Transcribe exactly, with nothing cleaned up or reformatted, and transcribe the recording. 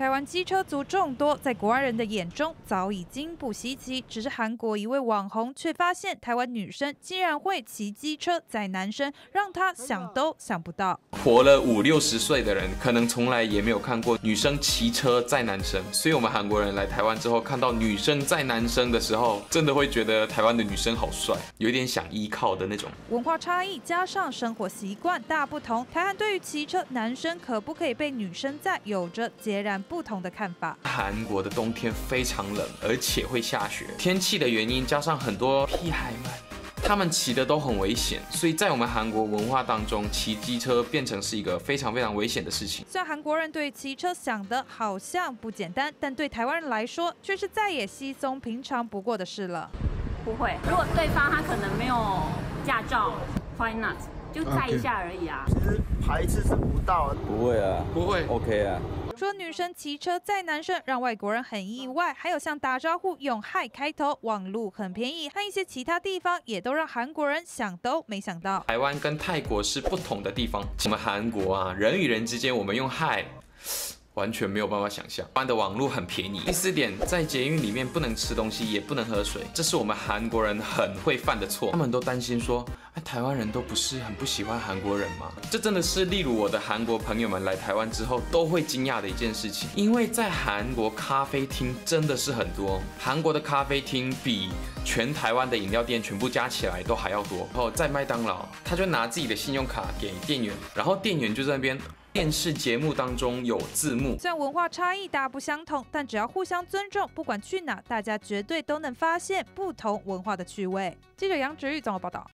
台湾机车族众多，在国外人的眼中早已经不稀奇。只是韩国一位网红却发现，台湾女生竟然会骑机车载男生，让他想都想不到。活了五六十岁的人，可能从来也没有看过女生骑车载男生。所以我们韩国人来台湾之后，看到女生载男生的时候，真的会觉得台湾的女生好帅，有点想依靠的那种。文化差异加上生活习惯大不同，台韩对于骑车男生可不可以被女生载，有着截然不同的看法。韩国的冬天非常冷，而且会下雪，天气的原因加上很多屁孩们，他们骑的都很危险，所以在我们韩国文化当中，骑机车变成是一个非常非常危险的事情。虽然韩国人对骑车想的好像不简单，但对台湾人来说，却是再也稀松平常不过的事了。不会，如果对方他可能没有驾照 ，why not？ 就载一下而已啊。其实排斥是不到，不会啊，不会 ，OK 啊。 说女生骑车载男生让外国人很意外，还有像打招呼用嗨开头、网路很便宜，和一些其他地方也都让韩国人想都没想到。台湾跟泰国是不同的地方，我们韩国啊，人与人之间我们用嗨，完全没有办法想象。台湾的网路很便宜。第四点，在捷运里面不能吃东西，也不能喝水，这是我们韩国人很会犯的错。他们都担心说，哎，台湾人都不是很不喜欢韩国人吗？这真的是，例如我的韩国朋友们来台湾之后都会惊讶的一件事情，因为在韩国咖啡厅真的是很多，韩国的咖啡厅比全台湾的饮料店全部加起来都还要多。然后在麦当劳，他就拿自己的信用卡给店员，然后店员就在那边。 电视节目当中有字幕，虽然文化差异大不相同，但只要互相尊重，不管去哪，大家绝对都能发现不同文化的趣味。记者杨植玉综合报道。